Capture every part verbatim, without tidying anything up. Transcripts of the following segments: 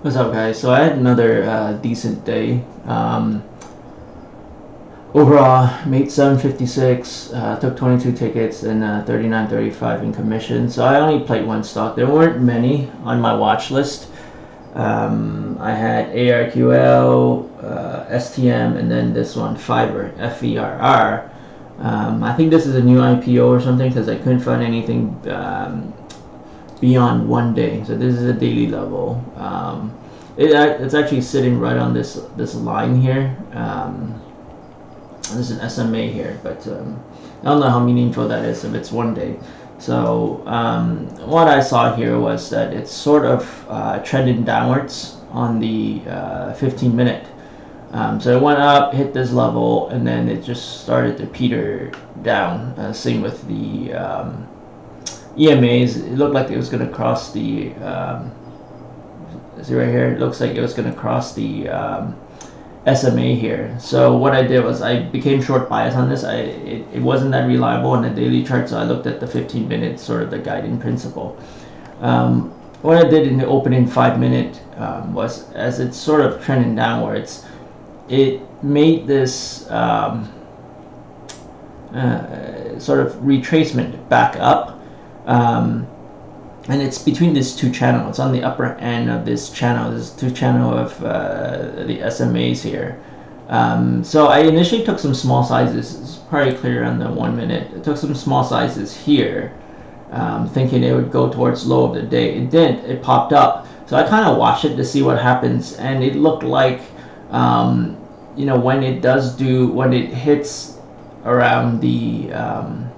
What's up, guys? So I had another uh, decent day. Um, overall, made seven fifty-six, uh, took twenty-two tickets and uh, thirty-nine thirty-five in commission. So I only played one stock. There weren't many on my watch list. Um, I had A R Q L, uh, S T M, and then this one, Fiverr, F E R R. Um, I think this is a new I P O or something because I couldn't find anything um, beyond one day. So this is a daily level. Um, it, it's actually sitting right on this this line here. Um, there's an S M A here, but um, I don't know how meaningful that is if it's one day. So um, what I saw here was that it's sort of uh, trending downwards on the uh, fifteen minute. Um, so it went up, hit this level, and then it just started to peter down. Uh, same with the um, E M As. It looked like it was going to cross the. Um, see right here, it looks like it was going to cross the um, S M A here. So what I did was I became short bias on this. I it, it wasn't that reliable on the daily chart, so I looked at the fifteen minute, sort of the guiding principle. Um, what I did in the opening five minute um, was, as it's sort of trending downwards, it made this um, uh, sort of retracement back up, um, and it's between these two channels. It's on the upper end of this channel. This is two channel of uh, the S M As here. Um, so I initially took some small sizes. It's probably clear on the one minute. I took some small sizes here, um, thinking it would go towards low of the day. It didn't. It popped up. So I kind of watched it to see what happens, and it looked like um, you know, when it does do, when it hits around the um,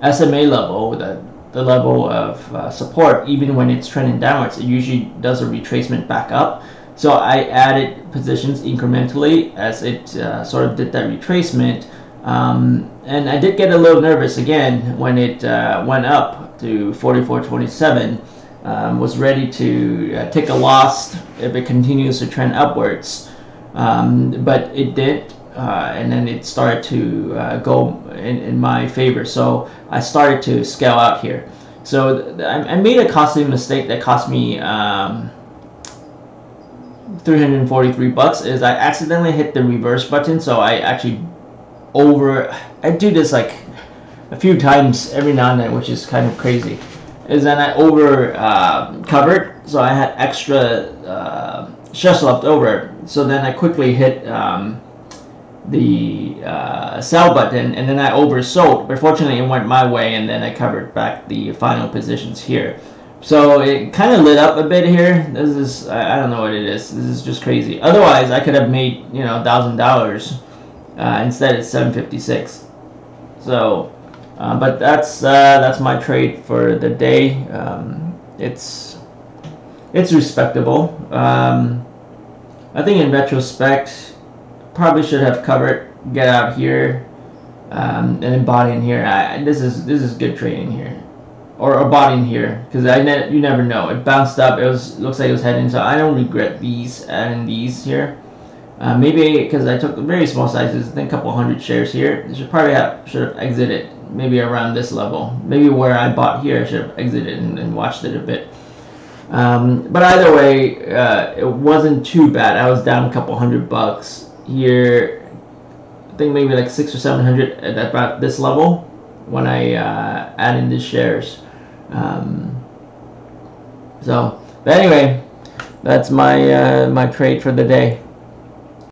S M A level, the the level of uh, support, even when it's trending downwards, it usually does a retracement back up. So I added positions incrementally as it uh, sort of did that retracement, um, and I did get a little nervous again when it uh, went up to forty-four twenty-seven. Um, was ready to uh, take a loss if it continues to trend upwards, um, but it did, uh, and then it started to uh, go in, in my favor. So I started to scale out here. So th th I made a costly mistake that cost me um, three hundred forty-three bucks. Is I accidentally hit the reverse button. So I actually over. I do this like a few times every now and then, which is kind of crazy. Is then I over uh, covered, so I had extra uh, shares left over. So then I quickly hit um, the uh, sell button, and then I oversold. But fortunately, it went my way, and then I covered back the final positions here. So it kind of lit up a bit here. This is, I don't know what it is. This is just crazy. Otherwise, I could have made, you know, a thousand dollars. Instead, it's seven fifty-six. So. Uh, but that's uh, that's my trade for the day. Um, it's it's respectable. Um, I think in retrospect, probably should have covered, get out here, um, and then bought in here. I, this is this is good trading here, or, or bought in here, because I ne you never know. It bounced up. It was looks like it was heading. So I don't regret these and these here. Uh, maybe because I took very small sizes, I think a couple hundred shares here. It should probably have should have exited. Maybe around this level, maybe where I bought here, I should have exited and, and watched it a bit. Um, but either way, uh, it wasn't too bad. I was down a couple hundred bucks here. I think maybe like six or seven hundred at about this level when I uh, add in the shares. Um, so, but anyway, that's my uh, my trade for the day.